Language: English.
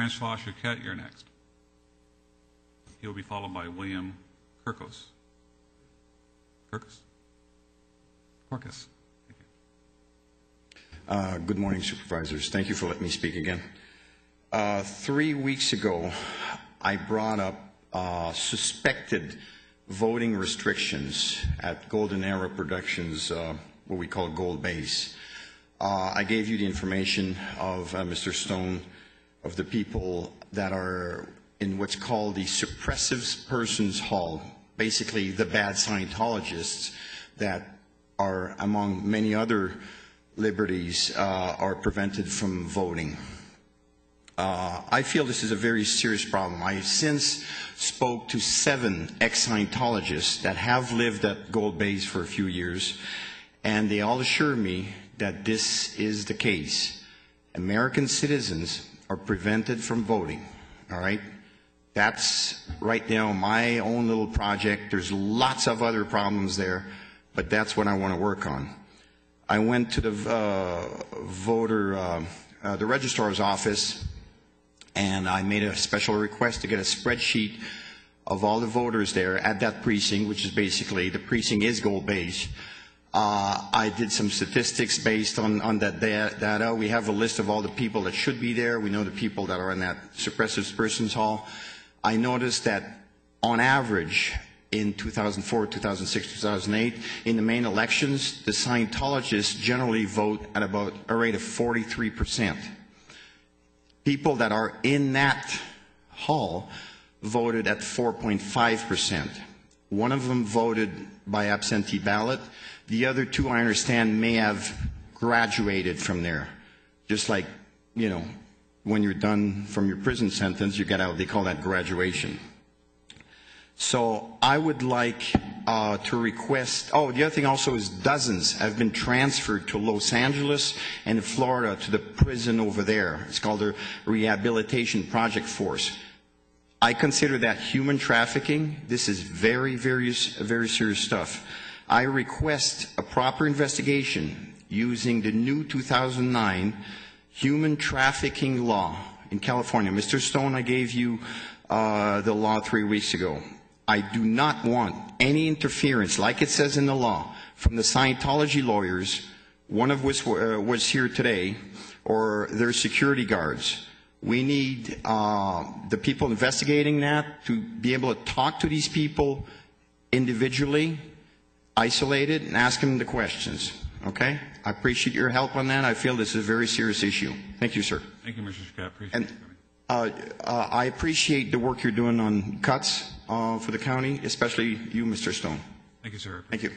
Francois Chouquet, you're next. He'll be followed by William Kirkos. Kirkos. Thank you. Good morning, Supervisors. Thank you for letting me speak again. 3 weeks ago, I brought up suspected voting restrictions at Golden Era Productions, what we call Gold Base. I gave you the information of Mr. Stone, of the people that are in what's called the Suppressive Persons Hall, basically the bad Scientologists that are, among many other liberties, are prevented from voting. I feel this is a very serious problem. I since spoke to 7 ex-Scientologists that have lived at Gold Base for a few years, and they all assure me that this is the case. American citizens are prevented from voting, all right? That's right now my own little project. There's lots of other problems there, but that's what I want to work on. I went to the the registrar's office, and I made a special request to get a spreadsheet of all the voters there at that precinct, which is basically, the precinct is Gold Base. I did some statistics based on that data. We have a list of all the people that should be there. We know the people that are in that Suppressive Persons Hall. I noticed that on average in 2004, 2006, 2008, in the main elections, the Scientologists generally vote at about a rate of 43%. People that are in that hall voted at 4.5%. One of them voted by absentee ballot. The other 2, I understand, may have graduated from there. Just like, you know, when you're done from your prison sentence, you get out. They call that graduation. So I would like to request, oh, the other thing also is dozens have been transferred to Los Angeles and Florida to the prison over there. It's called the Rehabilitation Project Force. I consider that human trafficking. This is very, very, very serious stuff. I request a proper investigation using the new 2009 human trafficking law in California. Mr. Stone, I gave you the law 3 weeks ago. I do not want any interference, like it says in the law, from the Scientology lawyers, one of which was here today, or their security guards. We need the people investigating that to be able to talk to these people individually, isolated, and ask them the questions. Okay? I appreciate your help on that. I feel this is a very serious issue. Thank you, sir. Thank you, Mr. Scott. And I appreciate the work you're doing on cuts for the county, especially you, Mr. Stone. Thank you, sir. Thank you.